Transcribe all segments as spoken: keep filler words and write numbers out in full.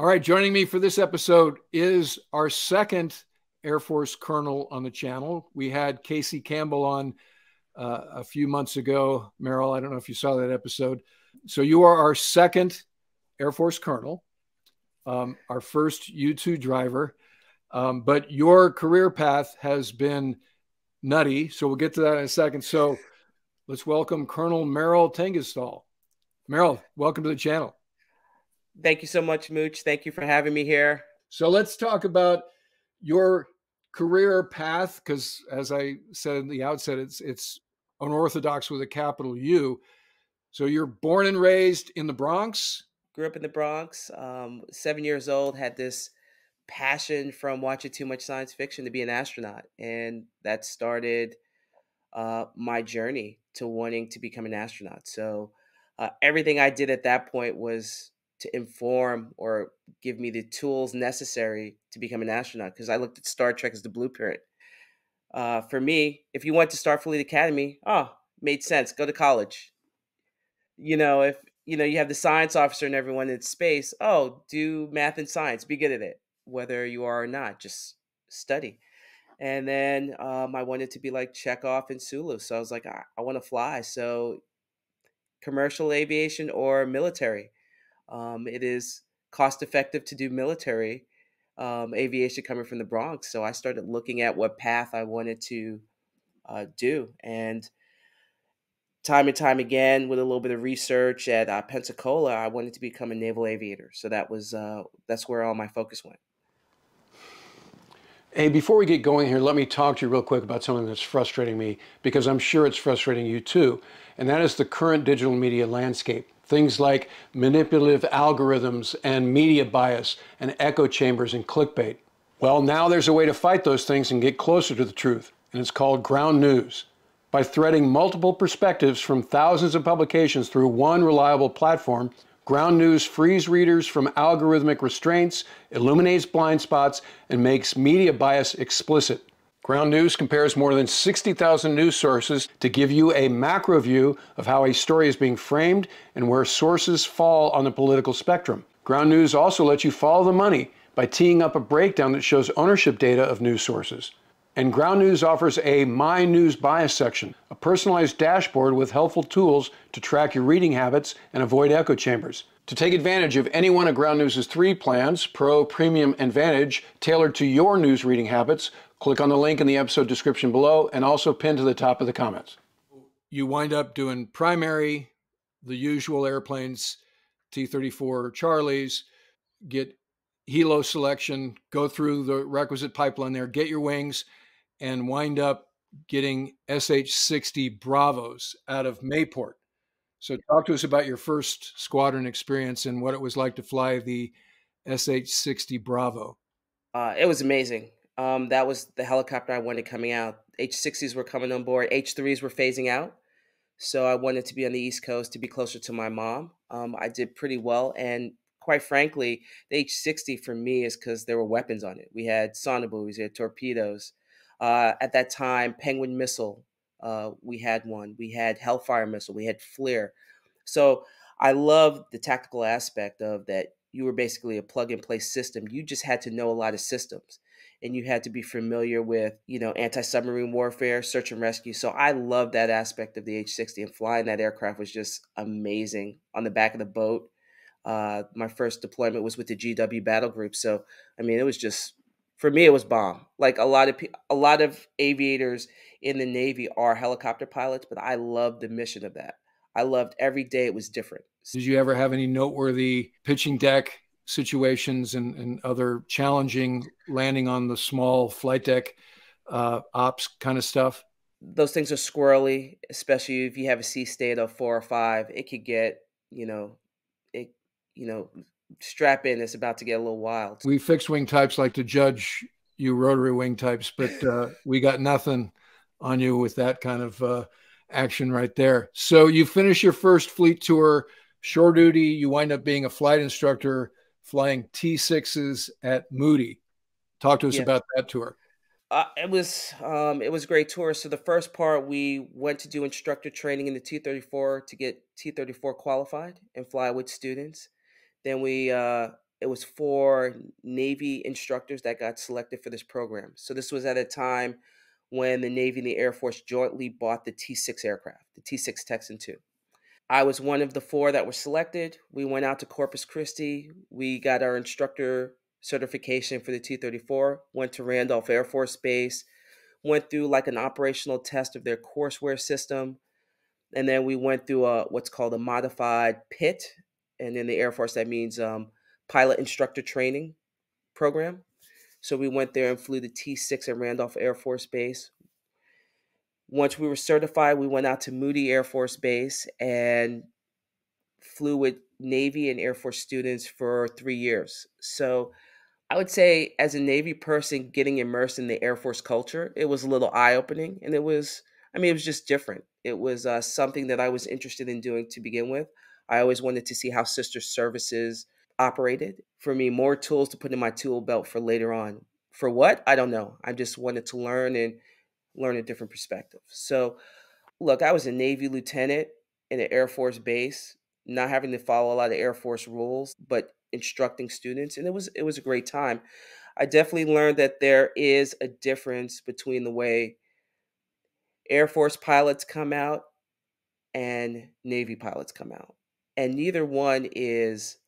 All right, joining me for this episode is our second Air Force colonel on the channel. We had Casey Campbell on uh, a few months ago. Merryl, I don't know if you saw that episode. So you are our second Air Force colonel, um, our first U two driver, um, but your career path has been nutty. So we'll get to that in a second. So let's welcome Colonel Merryl Tengesdal. Merryl, welcome to the channel. Thank you so much, Mooch. Thank you for having me here. So let's talk about your career path, because as I said in the outset, it's it's unorthodox with a capital U. So you're born and raised in the Bronx? Grew up in the Bronx. Um, seven years old, had this passion from watching too much science fiction to be an astronaut. And that started uh, my journey to wanting to become an astronaut. So uh, everything I did at that point was to inform or give me the tools necessary to become an astronaut, because I looked at Star Trek as the blueprint. Uh, for me, if you went to Starfleet Academy, oh, made sense. Go to college. You know, if you know you have the science officer and everyone in space, oh, do math and science. Be good at it, whether you are or not. Just study. And then um, I wanted to be like Chekhov and Sulu, so I was like, I, I want to fly. So commercial aviation or military. Um, it is cost effective to do military um, aviation coming from the Bronx. So I started looking at what path I wanted to uh, do. And time and time again, with a little bit of research at uh, Pensacola, I wanted to become a naval aviator. So that was uh, that's where all my focus went. Hey, before we get going here, let me talk to you real quick about something that's frustrating me, because I'm sure it's frustrating you too. And that is the current digital media landscape. Things like manipulative algorithms and media bias and echo chambers and clickbait. Well, now there's a way to fight those things and get closer to the truth, and it's called Ground News. By threading multiple perspectives from thousands of publications through one reliable platform, Ground News frees readers from algorithmic restraints, illuminates blind spots, and makes media bias explicit. Ground News compares more than sixty thousand news sources to give you a macro view of how a story is being framed and where sources fall on the political spectrum. Ground News also lets you follow the money by teeing up a breakdown that shows ownership data of news sources. And Ground News offers a My News Bias section, a personalized dashboard with helpful tools to track your reading habits and avoid echo chambers. To take advantage of any one of Ground News' three plans, Pro, Premium, and Vantage, tailored to your news reading habits, click on the link in the episode description below and also pinned to the top of the comments. You wind up doing primary, the usual airplanes, T thirty-four Charlies, get helo selection, go through the requisite pipeline there, get your wings, and wind up getting S H sixty Bravos out of Mayport. So talk to us about your first squadron experience and what it was like to fly the S H sixty Bravo. Uh, it was amazing. Um, that was the helicopter I wanted coming out. H sixties were coming on board. H threes were phasing out. So I wanted to be on the East Coast to be closer to my mom. Um, I did pretty well. And quite frankly, the H sixty for me is because there were weapons on it. We had sonobuoys, we had torpedoes. Uh, at that time, Penguin Missile, uh, we had one. We had Hellfire Missile. We had FLIR. So I loved the tactical aspect of that. You were basically a plug-and-play system. You just had to know a lot of systems. And you had to be familiar with, you know, anti-submarine warfare, search and rescue. So I love that aspect of the H sixty, and flying that aircraft was just amazing on the back of the boat. Uh, my first deployment was with the G W Battle Group. So, I mean, it was just, for me, it was bomb. Like a lot of a lot of aviators in the Navy are helicopter pilots, but I loved the mission of that. I loved every day it was different. Did you ever have any noteworthy pitching deck situations and, and other challenging landing on the small flight deck uh, ops kind of stuff? Those things are squirrely, especially if you have a sea state of four or five. It could get, you know, it, you know, strap in. It's about to get a little wild. We fixed wing types like to judge you rotary wing types, but uh, we got nothing on you with that kind of uh, action right there. So you finish your first fleet tour, shore duty. You wind up being a flight instructor flying T sixes at Moody. Talk to us yeah. about that tour. Uh, it was um, it was a great tour. So the first part, we went to do instructor training in the T thirty-four to get T thirty-four qualified and fly with students. Then we uh, It was for Navy instructors that got selected for this program. So this was at a time when the Navy and the Air Force jointly bought the T six aircraft, the T six Texan two. I was one of the four that were selected. We went out to Corpus Christi. We got our instructor certification for the T thirty-four, went to Randolph Air Force Base, went through like an operational test of their courseware system. And then we went through a, what's called a modified P I T. And in the Air Force, that means um, pilot instructor training program. So we went there and flew the T six at Randolph Air Force Base. Once we were certified, we went out to Moody Air Force Base and flew with Navy and Air Force students for three years. So I would say as a Navy person getting immersed in the Air Force culture, it was a little eye-opening. And it was, I mean, it was just different. It was uh, something that I was interested in doing to begin with. I always wanted to see how sister services operated. For me, more tools to put in my tool belt for later on. For what? I don't know. I just wanted to learn and learn a different perspective. So look, I was a Navy lieutenant in an Air Force base, not having to follow a lot of Air Force rules, but instructing students. And it was, it was a great time. I definitely learned that there is a difference between the way Air Force pilots come out and Navy pilots come out. And neither one is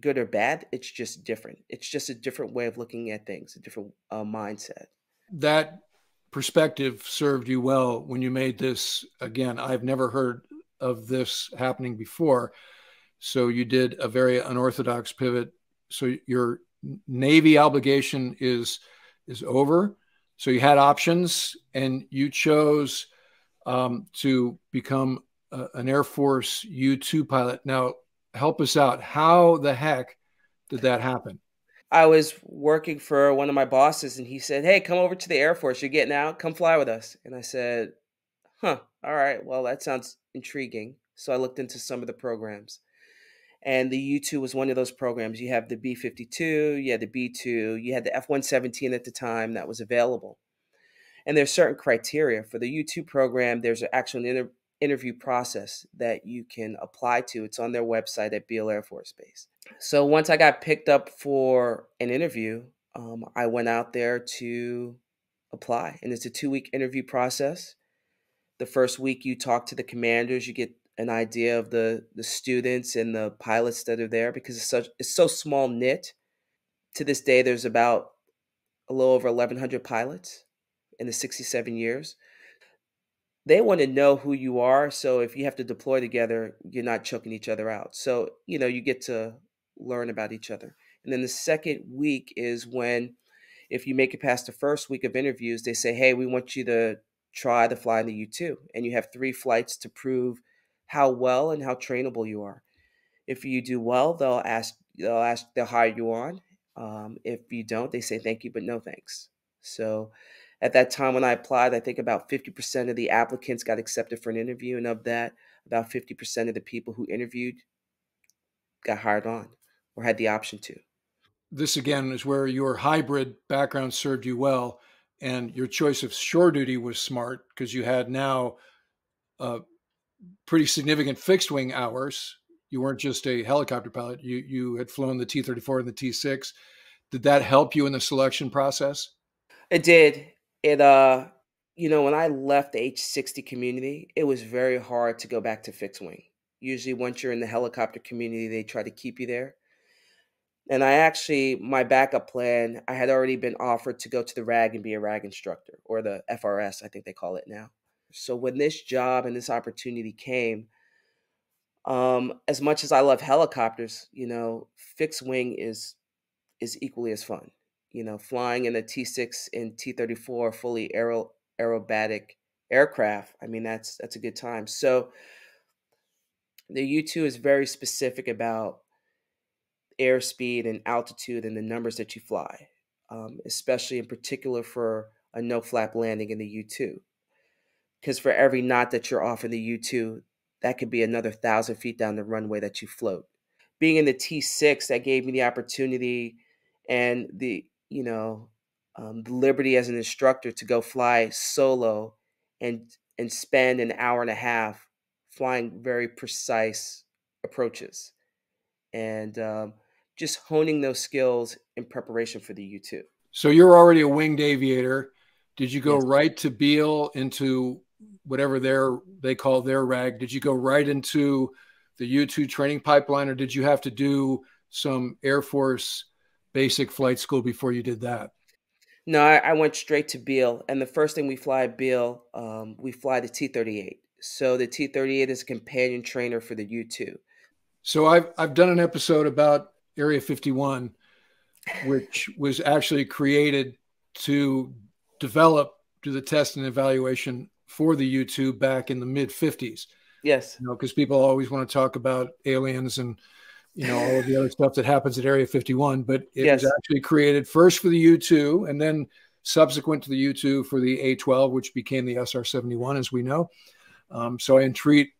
good or bad. It's just different. It's just a different way of looking at things, a different uh, mindset. That perspective served you well when you made this. Again, I've never heard of this happening before. So you did a very unorthodox pivot. So your Navy obligation is, is over. So you had options and you chose um, to become a, an Air Force U two pilot. Now, help us out. How the heck did that happen? I was working for one of my bosses and he said, hey, come over to the Air Force. You're getting out. Come fly with us. And I said, huh, all right. Well, that sounds intriguing. So I looked into some of the programs. And the U two was one of those programs. You have the B fifty-two, you had the B two, you had the F one seventeen at the time that was available. And there's certain criteria. For the U two program, there's an actual inter interview process that you can apply to. It's on their website at Beale Air Force Base. So once I got picked up for an interview, um, I went out there to apply. And it's a two-week interview process. The first week, you talk to the commanders, you get an idea of the, the students and the pilots that are there because it's such, it's so small knit. To this day, there's about a little over eleven hundred pilots in the sixty-seven years. They want to know who you are. So if you have to deploy together, you're not choking each other out. So, you know, you get to learn about each other. And then the second week is when, if you make it past the first week of interviews, they say, hey, we want you to try to fly in the U two. And you have three flights to prove how well and how trainable you are. If you do well, they'll ask, they'll ask, they'll hire you on. Um, if you don't, they say thank you, but no thanks. So at that time when I applied, I think about fifty percent of the applicants got accepted for an interview. And of that, about fifty percent of the people who interviewed got hired on or had the option to. This again is where your hybrid background served you well. And your choice of shore duty was smart because you had now uh, pretty significant fixed wing hours. You weren't just a helicopter pilot. You, you had flown the T thirty-four and the T six. Did that help you in the selection process? It did. It, uh, you know, when I left the H sixty community, it was very hard to go back to fixed wing. Usually once you're in the helicopter community, they try to keep you there. And I actually, my backup plan, I had already been offered to go to the R A G and be a R A G instructor, or the F R S, I think they call it now. So when this job and this opportunity came, um, as much as I love helicopters, you know, fixed wing is is equally as fun. You know, flying in a T six and T thirty-four fully aero, aerobatic aircraft, I mean, that's that's a good time. So the U two is very specific about airspeed and altitude and the numbers that you fly, um, especially in particular for a no-flap landing in the U two. Because for every knot that you're off in the U two, that could be another thousand feet down the runway that you float. Being in the T six, that gave me the opportunity and the, you know, um, the liberty as an instructor to go fly solo and and spend an hour and a half flying very precise approaches. And um, just honing those skills in preparation for the U two. So you're already a winged aviator. Did you go yes. right to Beale into whatever their they call their rag? Did you go right into the U two training pipeline, or did you have to do some Air Force basic flight school before you did that? No, I, I went straight to Beale. And the first thing we fly at Beale, um, we fly the T thirty-eight. So the T thirty-eight is a companion trainer for the U two. So I've, I've done an episode about Area fifty-one, which was actually created to develop, do the test and evaluation for the U two back in the mid fifties. Yes. You know, because people always want to talk about aliens and, you know, all of the other stuff that happens at Area fifty-one, but it yes. was actually created first for the U two and then subsequent to the U two for the A twelve, which became the S R seventy-one, as we know. Um, so I entreat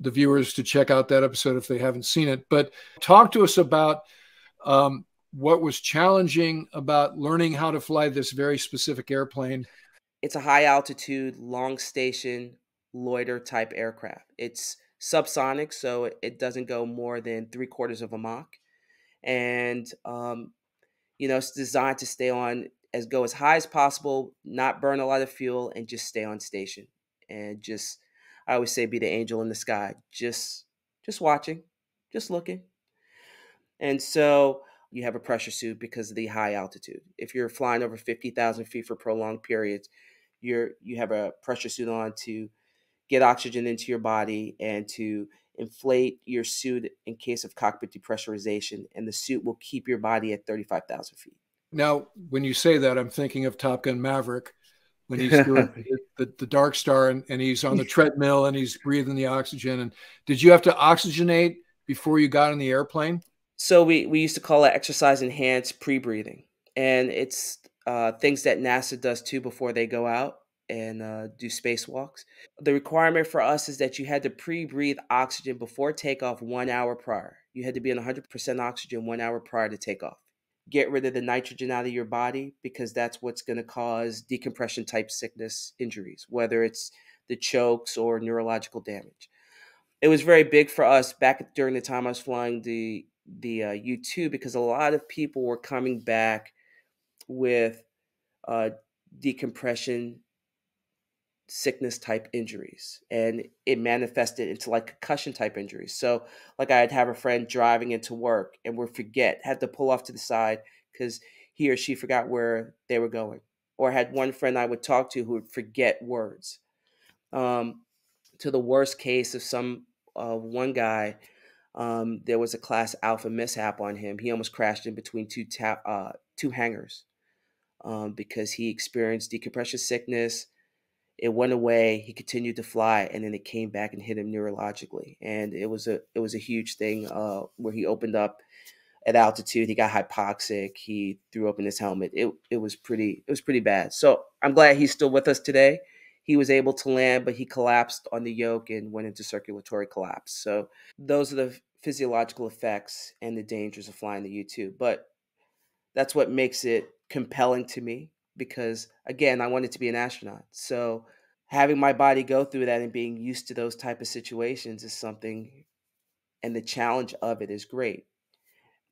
the viewers to check out that episode if they haven't seen it. But talk to us about um, what was challenging about learning how to fly this very specific airplane. It's a high altitude, long station, loiter type aircraft. It's subsonic, so it doesn't go more than three quarters of a Mach. And, um, you know, it's designed to stay on as go as high as possible, not burn a lot of fuel, and just stay on station. And just, I always say, be the angel in the sky, just, just watching, just looking. And so you have a pressure suit because of the high altitude. If you're flying over fifty thousand feet for prolonged periods, you're, you have a pressure suit on to get oxygen into your body and to inflate your suit in case of cockpit depressurization, and the suit will keep your body at thirty-five thousand feet. Now, when you say that, I'm thinking of Top Gun Maverick, when he's doing the, the Dark Star and, and he's on the treadmill and he's breathing the oxygen. And did you have to oxygenate before you got on the airplane? So we, we used to call it exercise enhanced pre-breathing. And it's uh, things that NASA does too before they go out and uh, do spacewalks. The requirement for us is that you had to pre-breathe oxygen before takeoff one hour prior. You had to be on one hundred percent oxygen one hour prior to takeoff. Get rid of the nitrogen out of your body, because that's what's going to cause decompression type sickness injuries, whether it's the chokes or neurological damage. It was very big for us back during the time I was flying the, the uh, U two, because a lot of people were coming back with uh, decompression sickness type injuries, and it manifested into like concussion type injuries. So like I'd have a friend driving into work and would forget, had to pull off to the side because he or she forgot where they were going. Or had one friend I would talk to who would forget words. Um, to the worst case of some uh, one guy, um, there was a class alpha mishap on him. He almost crashed in between two, ta uh, two hangars um, because he experienced decompression sickness. It went away, he continued to fly, and then it came back and hit him neurologically. And it was a it was a huge thing uh, where he opened up at altitude, he got hypoxic, he threw open his helmet. It it was pretty it was pretty bad. So I'm glad he's still with us today. He was able to land, but he collapsed on the yoke and went into circulatory collapse. So those are the physiological effects and the dangers of flying the U two. But that's what makes it compelling to me, because again, I wanted to be an astronaut. So having my body go through that and being used to those type of situations is something, and the challenge of it is great.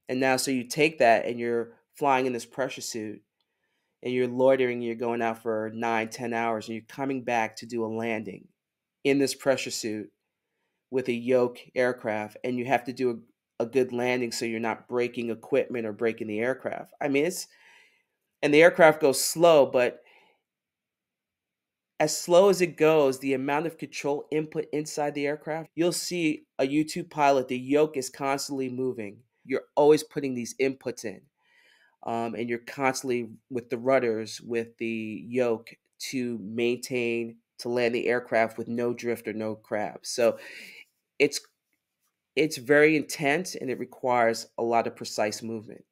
And now, so you take that and you're flying in this pressure suit and you're loitering, you're going out for nine, ten hours, and you're coming back to do a landing in this pressure suit with a yoke aircraft, and you have to do a, a good landing so you're not breaking equipment or breaking the aircraft. I mean, it's, and the aircraft goes slow, but as slow as it goes, the amount of control input inside the aircraft, you'll see a U two pilot, the yoke is constantly moving. You're always putting these inputs in, um, and you're constantly with the rudders, with the yoke, to maintain, to land the aircraft with no drift or no crab. So it's, it's very intense, and it requires a lot of precise movement.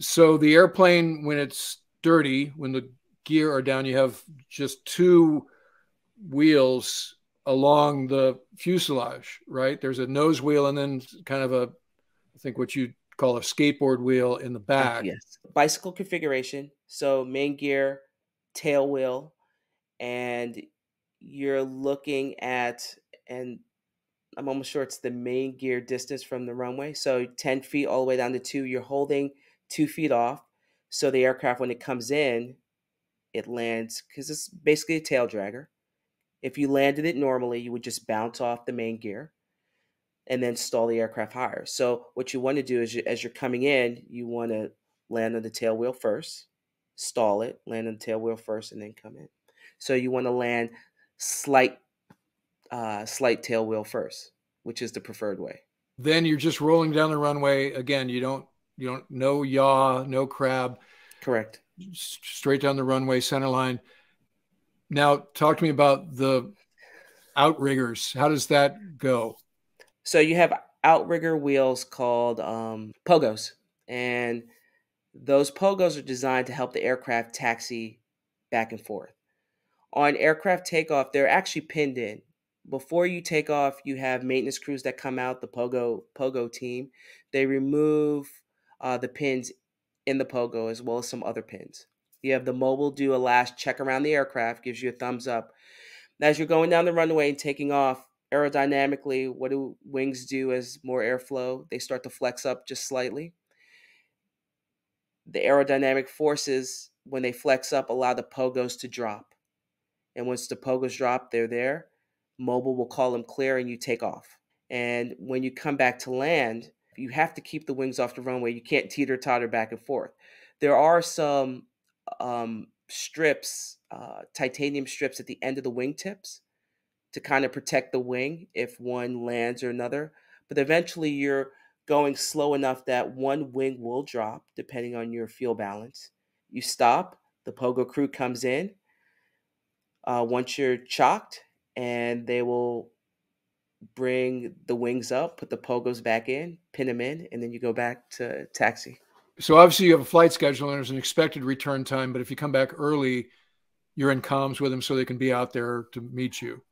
So the airplane, when it's dirty, when the gear are down, you have just two wheels along the fuselage, right? There's a nose wheel and then kind of a, I think what you call a skateboard wheel in the back. Yes. Bicycle configuration. So main gear, tail wheel, and you're looking at, and I'm almost sure it's the main gear distance from the runway. So ten feet all the way down to two, you're holding two feet off. So the aircraft, when it comes in, it lands, because it's basically a tail dragger. If you landed it normally, you would just bounce off the main gear and then stall the aircraft higher. So what you want to do is, you, as you're coming in, you want to land on the tail wheel first, stall it, land on the tail wheel first, and then come in. So you want to land slight, uh, slight tail wheel first, which is the preferred way. Then you're just rolling down the runway again. You don't, you don't, no yaw, no crab. Correct. Straight down the runway, center line. Now, talk to me about the outriggers. How does that go? So you have outrigger wheels called um, pogos, and those pogos are designed to help the aircraft taxi back and forth. On aircraft takeoff, they're actually pinned in. Before you take off, you have maintenance crews that come out, the pogo pogo team. They remove uh, the pins in the pogo, as well as some other pins. You have the mobile do a last check around the aircraft, gives you a thumbs up. As you're going down the runway and taking off, aerodynamically, what do wings do as more airflow? They start to flex up just slightly. The aerodynamic forces, when they flex up, allow the pogos to drop. And once the pogos drop, they're there. Mobile will call them clear and you take off. And when you come back to land, you have to keep the wings off the runway. You can't teeter-totter back and forth. There are some um, strips, uh, titanium strips at the end of the wingtips to kind of protect the wing if one lands or another. But eventually you're going slow enough that one wing will drop depending on your fuel balance. You stop, the pogo crew comes in uh, once you're chocked, and they will bring the wings up, put the pogos back in, pin them in, and then you go back to taxi. So obviously you have a flight schedule and there's an expected return time, but if you come back early, you're in comms with them so they can be out there to meet you.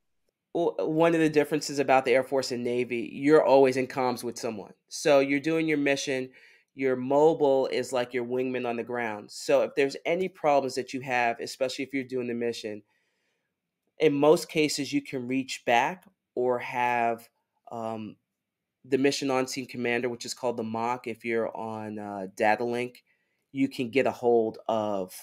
One of the differences about the Air Force and Navy, you're always in comms with someone. So you're doing your mission. Your mobile is like your wingman on the ground. So if there's any problems that you have, especially if you're doing the mission, in most cases you can reach back or have um, the mission on-scene commander, which is called the M O C. If you're on uh, data link, you can get a hold of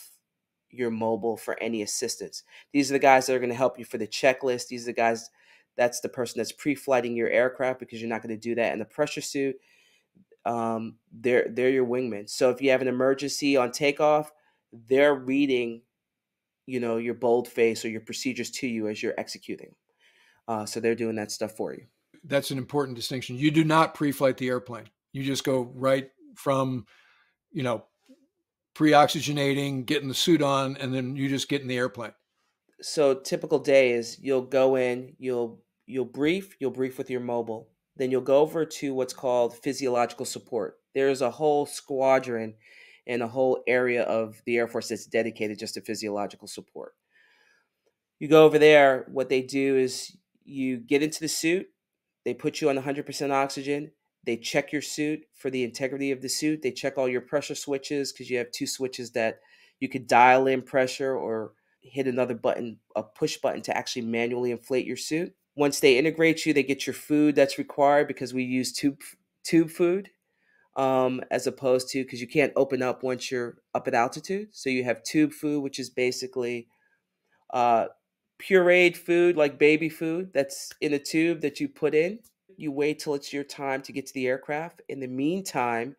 your mobile for any assistance. These are the guys that are going to help you for the checklist. These are the guys, that's the person that's pre-flighting your aircraft, because you're not going to do that in the pressure suit. Um, they're, they're your wingmen. So if you have an emergency on takeoff, they're reading, you know, your bold face or your procedures to you as you're executing. Uh, so they're doing that stuff for you. That's an important distinction. You do not pre-flight the airplane. You just go right from, you know, pre-oxygenating, getting the suit on, and then you just get in the airplane. So typical day is you'll go in, you'll you'll brief, you'll brief with your mobile. Then you'll go over to what's called physiological support. There's a whole squadron and a whole area of the Air Force that's dedicated just to physiological support. You go over there, what they do is you get into the suit, they put you on one hundred percent oxygen, they check your suit for the integrity of the suit. They check all your pressure switches, because you have two switches that you could dial in pressure or hit another button, a push button, to actually manually inflate your suit. Once they integrate you, they get your food that's required, because we use tube, tube food um, as opposed to, because you can't open up once you're up at altitude. So you have tube food, which is basically uh, pureed food, like baby food that's in a tube that you put in. You wait till it's your time to get to the aircraft. In the meantime,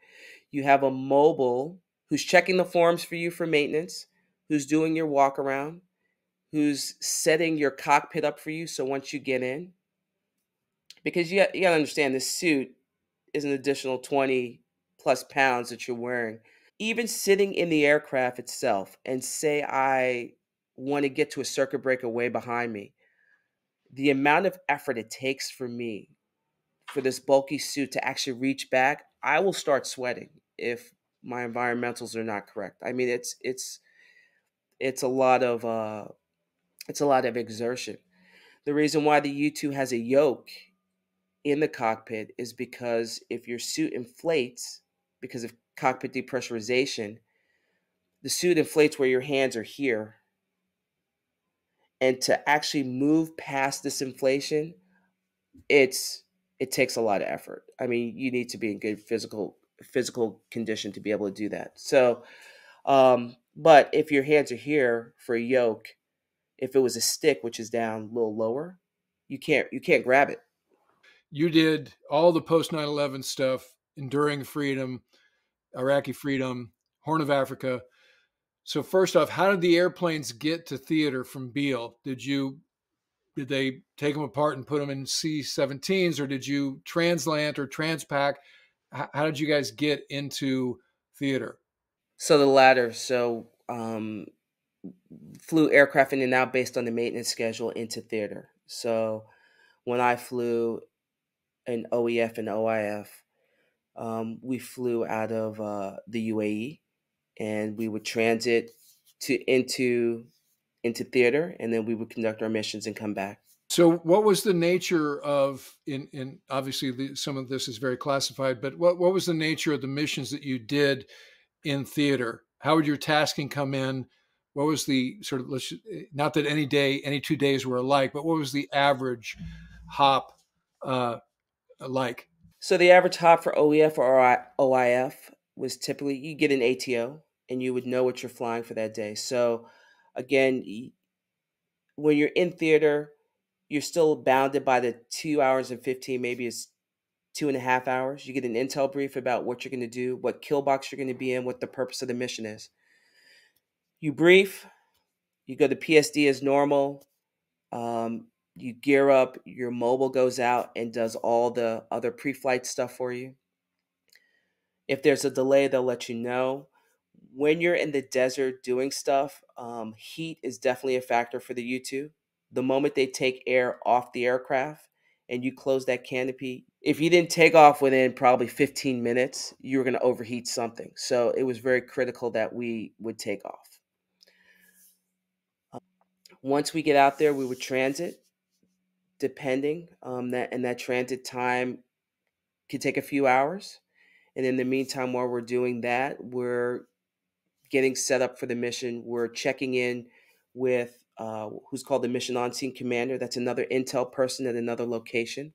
you have a mobile who's checking the forms for you for maintenance, who's doing your walk around, who's setting your cockpit up for you. So once you get in, because you, you gotta understand, this suit is an additional twenty plus pounds that you're wearing. Even sitting in the aircraft itself, and say I want to get to a circuit breaker way behind me, the amount of effort it takes for me, for this bulky suit to actually reach back, I will start sweating if my environmentals are not correct. I mean, it's it's it's a lot of uh, it's a lot of exertion. The reason why the U two has a yoke in the cockpit is because if your suit inflates because of cockpit depressurization, the suit inflates where your hands are here, and to actually move past this inflation, it's it takes a lot of effort. I mean, you need to be in good physical physical condition to be able to do that. So, um, but if your hands are here for a yoke, if it was a stick, which is down a little lower, you can't you can't grab it. You did all the post nine eleven stuff, enduring freedom, Iraqi freedom, Horn of Africa. So first off, how did the airplanes get to theater from Beale? Did you did they take them apart and put them in C seventeens, or did you translant or transpack? How did you guys get into theater? So the latter. So um, flew aircraft in and out based on the maintenance schedule into theater. So when I flew an O E F and O I F, um, we flew out of uh, the U A E, and we would transit to into into theater, and then we would conduct our missions and come back. So what was the nature of, in, in obviously the, some of this is very classified, but what, what was the nature of the missions that you did in theater? How would your tasking come in? What was the sort of, let's, not that any day, any two days were alike, but what was the average hop uh, like? So the average hop for O E F or O I F was typically, you get an A T O and you would know what you're flying for that day. So again, when you're in theater, you're still bounded by the two hours and fifteen, maybe it's two and a half hours. You get an intel brief about what you're going to do, what kill box you're going to be in, what the purpose of the mission is. You brief, you go to P S D as normal, um, you gear up, your mobile goes out and does all the other pre-flight stuff for you. If there's a delay, they'll let you know. When you're in the desert doing stuff, um, heat is definitely a factor for the U two. The moment they take air off the aircraft and you close that canopy, if you didn't take off within probably fifteen minutes, you were going to overheat something. So it was very critical that we would take off. Um, once we get out there, we would transit, depending. Um, that, and that transit time could take a few hours. And in the meantime, while we're doing that, we're getting set up for the mission. We're checking in with Uh, who's called the Mission On-Scene Commander. That's another intel person at another location.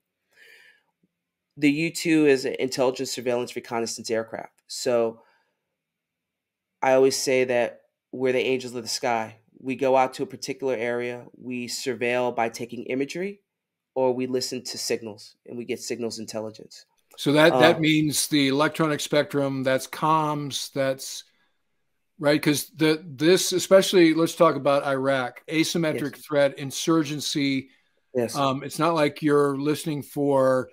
The U two is an intelligence surveillance reconnaissance aircraft. So I always say that we're the angels of the sky. We go out to a particular area, we surveil by taking imagery, or we listen to signals, and we get signals intelligence. So that, that um, means the electronic spectrum, that's comms, that's... Right, because the this especially, let's talk about Iraq, asymmetric yes. threat, insurgency. Yes, um, it's not like you're listening for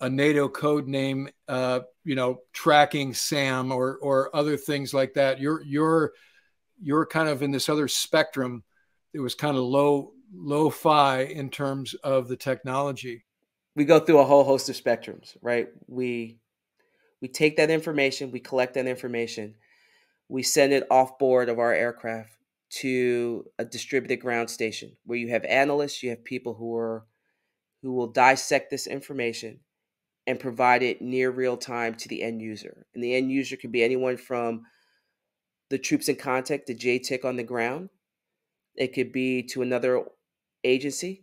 a NATO code name, uh, you know, tracking SAM or or other things like that. You're you're you're kind of in this other spectrum. It was kind of low lo-fi in terms of the technology. We go through a whole host of spectrums, right? We we take that information, we collect that information. We send it off board of our aircraft to a distributed ground station where you have analysts, you have people who are who will dissect this information and provide it near real time to the end user. And the end user could be anyone from the troops in contact, the J T I C on the ground. It could be to another agency.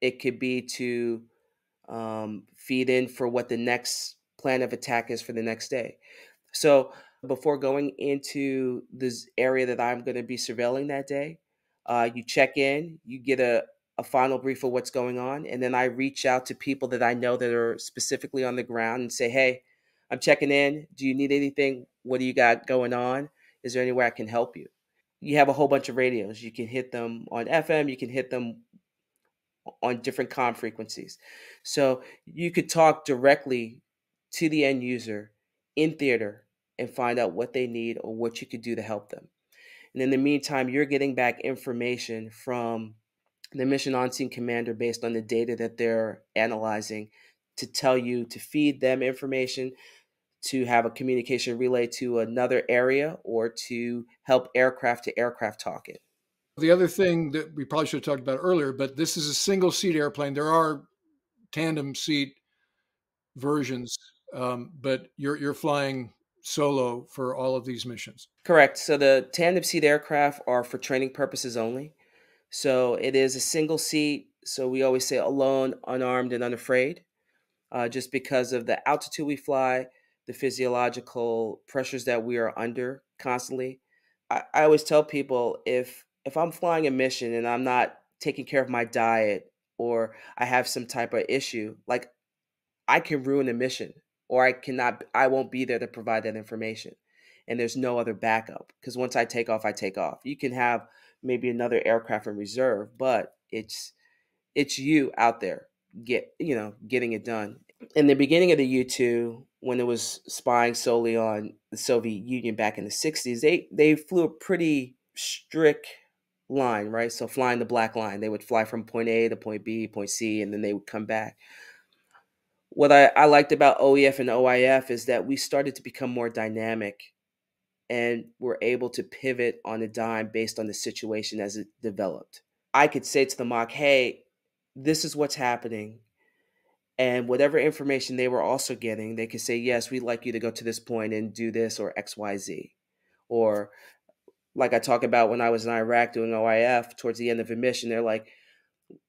It could be to um, feed in for what the next plan of attack is for the next day. So before going into this area that I'm going to be surveilling that day, uh, you check in, you get a, a final brief of what's going on, and then I reach out to people that I know that are specifically on the ground and say, hey, I'm checking in. Do you need anything? What do you got going on? Is there any way I can help you? You have a whole bunch of radios. You can hit them on F M. You can hit them on different comm frequencies. So you could talk directly to the end user in theater and find out what they need or what you could do to help them. And in the meantime, you're getting back information from the Mission On-Scene Commander based on the data that they're analyzing to tell you to feed them information, to have a communication relay to another area, or to help aircraft to aircraft talk it. The other thing that we probably should have talked about earlier, but this is a single seat airplane. There are tandem seat versions, um, but you're, you're flying solo for all of these missions. Correct. So the tandem seat aircraft are for training purposes only. So it is a single seat So we always say alone, unarmed, and unafraid, uh, just because of the altitude we fly, the physiological pressures that we are under constantly. I, I always tell people, if if I'm flying a mission and I'm not taking care of my diet, or I have some type of issue, like I can ruin a mission, or I cannot, I won't be there to provide that information. And there's no other backup, because once I take off, I take off. You can have maybe another aircraft in reserve, but it's it's you out there get you know getting it done. In the beginning of the U two, when it was spying solely on the Soviet Union back in the sixties, they they flew a pretty strict line, right? So flying the black line, they would fly from point A to point B, point C, and then they would come back. What I, I liked about O E F and O I F is that we started to become more dynamic, and were able to pivot on a dime based on the situation as it developed. I could say to the mock, hey, this is what's happening. And whatever information they were also getting, they could say, yes, we'd like you to go to this point and do this, or X, Y, Z. Or like I talk about when I was in Iraq doing O I F, towards the end of a mission, they're like,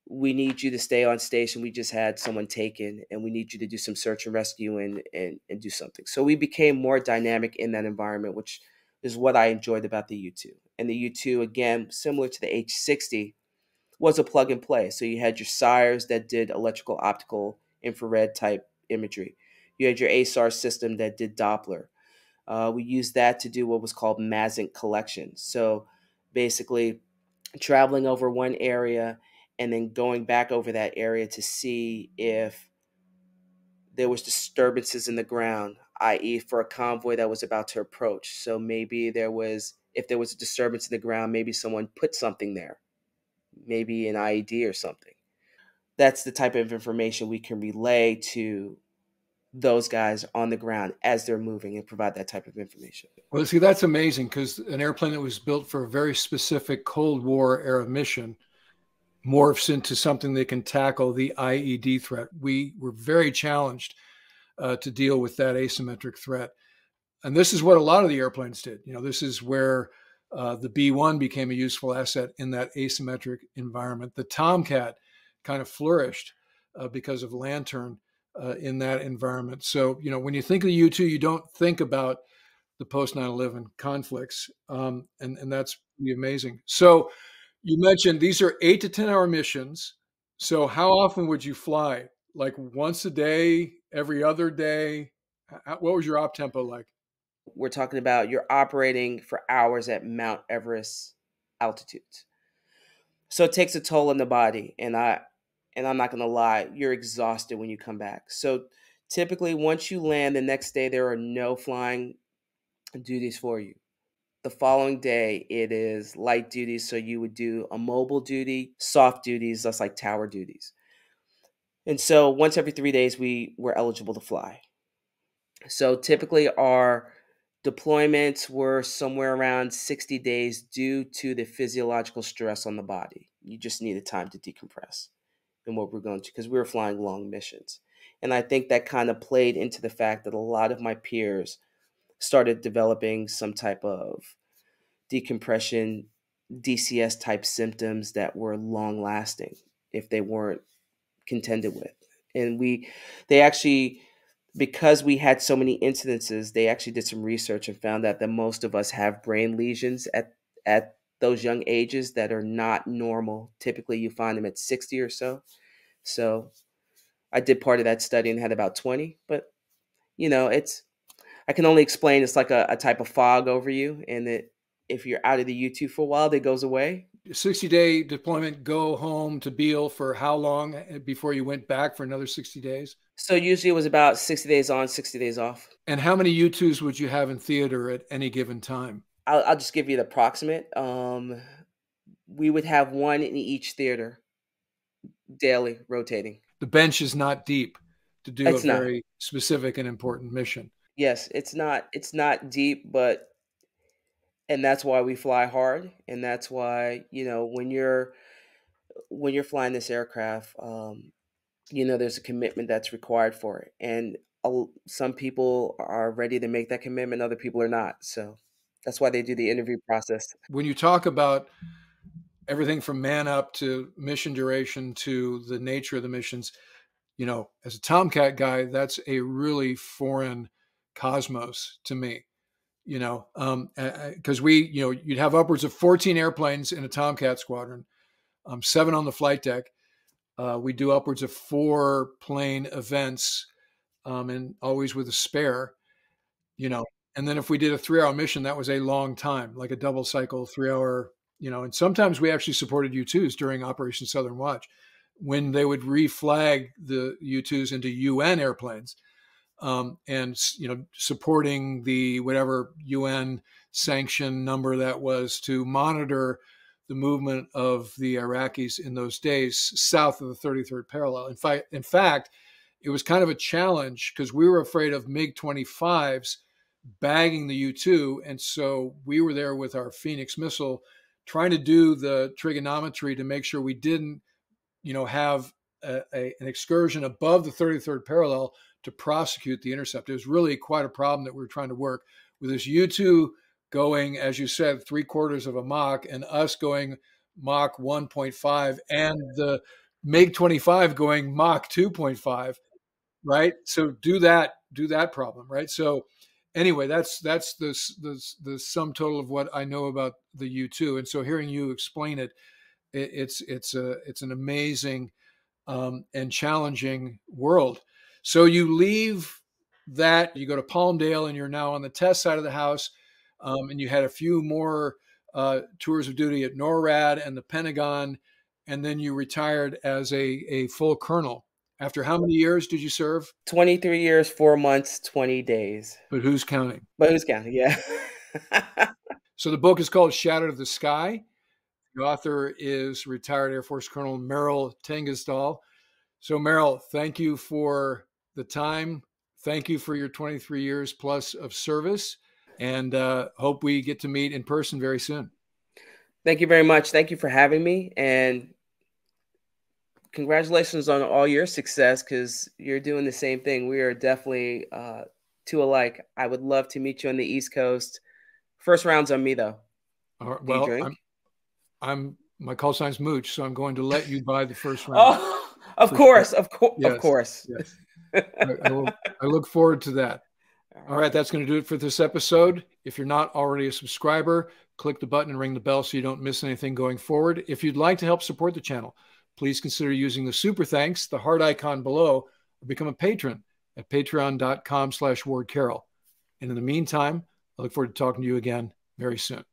we need you to stay on station. We just had someone taken, and we need you to do some search and rescue and, and, and do something. So we became more dynamic in that environment, which is what I enjoyed about the U two. And the U two, again, similar to the H sixty, was a plug and play. So you had your SIRES that did electrical, optical, infrared type imagery. You had your A SAR system that did Doppler. Uh, we used that to do what was called MASNC collection. So basically traveling over one area and then going back over that area to see if there was disturbances in the ground, that is for a convoy that was about to approach. So maybe there was, if there was a disturbance in the ground, maybe someone put something there, maybe an I E D or something. That's the type of information we can relay to those guys on the ground as they're moving and provide that type of information. Well, see, that's amazing, because an airplane that was built for a very specific Cold War era mission morphs into something that can tackle the I E D threat. We were very challenged uh, to deal with that asymmetric threat. And this is what a lot of the airplanes did. You know, this is where uh, the B one became a useful asset in that asymmetric environment. The Tomcat kind of flourished uh, because of Lantern uh, in that environment. So, you know, when you think of the U two, you don't think about the post nine eleven conflicts. Um, and, and that's pretty amazing. So, you mentioned these are eight to ten hour missions. So how often would you fly? Like once a day, every other day? What was your op tempo like? We're talking about you're operating for hours at Mount Everest altitudes. So it takes a toll on the body. And, I, and I'm not going to lie, you're exhausted when you come back. So typically once you land the next day, there are no flying duties for you. The following day, it is light duties. So you would do a mobile duty, soft duties, that's like tower duties. And so once every three days, we were eligible to fly. So typically our deployments were somewhere around sixty days due to the physiological stress on the body. You just needed time to decompress and what we're going to, because we were flying long missions. And I think that kind of played into the fact that a lot of my peers started developing some type of decompression, D C S type symptoms that were long lasting if they weren't contended with. And we, they actually, because we had so many incidences, they actually did some research and found out that most of us have brain lesions at, at those young ages that are not normal. Typically you find them at sixty or so. So I did part of that study and had about twenty, but you know, it's, I can only explain it's like a, a type of fog over you, and that if you're out of the U two for a while, that goes away. sixty-day deployment, go home to Beale for how long before you went back for another sixty days? So usually it was about sixty days on, sixty days off. And how many U twos would you have in theater at any given time? I'll, I'll just give you the approximate. Um, we would have one in each theater daily, rotating. The bench is not deep to do it's a very not. specific and important mission. Yes, it's not it's not deep, but and that's why we fly hard, and that's why, you know, when you're when you're flying this aircraft, um, you know, there's a commitment that's required for it, and uh, some people are ready to make that commitment, other people are not. So that's why they do the interview process. When you talk about everything from man up to mission duration to the nature of the missions. You know, as a Tomcat guy, that's a really foreign cosmos to me, you know, um, because we, you know, you'd have upwards of fourteen airplanes in a Tomcat squadron, um, seven on the flight deck. Uh, we do upwards of four plane events, um, and always with a spare, you know. And then if we did a three-hour mission, that was a long time, like a double cycle, three-hour, you know. And sometimes we actually supported U twos during Operation Southern Watch when they would reflag the U twos into U N airplanes, um, and, you know, supporting the whatever U N sanction number that was to monitor the movement of the Iraqis in those days south of the thirty-third parallel. In fact, in fact, it was kind of a challenge because we were afraid of MiG twenty-fives bagging the U two. And so we were there with our Phoenix missile trying to do the trigonometry to make sure we didn't, you know, have a, a, an excursion above the thirty-third parallel to prosecute the intercept. It was really quite a problem that we were trying to work with this U two going, as you said, three quarters of a Mach, and us going Mach one point five, and the MiG twenty-five going Mach two point five, right? So do that, do that problem, right? So anyway, that's that's the, the, the sum total of what I know about the U two. And so hearing you explain it, it it's it's a it's an amazing um, and challenging world. So you leave that, you go to Palmdale, and you're now on the test side of the house. Um, and you had a few more uh, tours of duty at NORAD and the Pentagon, and then you retired as a, a full colonel. After how many years did you serve? twenty-three years, four months, twenty days. But who's counting? But who's counting, yeah. So the book is called Shattered of the Sky. The author is retired Air Force Colonel Merryl Tengesdal. So Merryl, thank you for the time. Thank you for your twenty-three years plus of service. And uh, hope we get to meet in person very soon. Thank you very much. Thank you for having me. And congratulations on all your success, because you're doing the same thing. We are definitely uh, two alike. I would love to meet you on the East Coast. First round's on me, though. All right, well, I'm, I'm my call sign's Mooch, so I'm going to let you buy the first round. Oh, of course, of, co yes, of course, of yes. course. I, will, I look forward to that. All right, that's going to do it for this episode. If you're not already a subscriber, click the button and ring the bell so you don't miss anything going forward. If you'd like to help support the channel, please consider using the super thanks, the heart icon below, or become a patron at patreon dot com slash Ward Carroll. And in the meantime, I look forward to talking to you again very soon.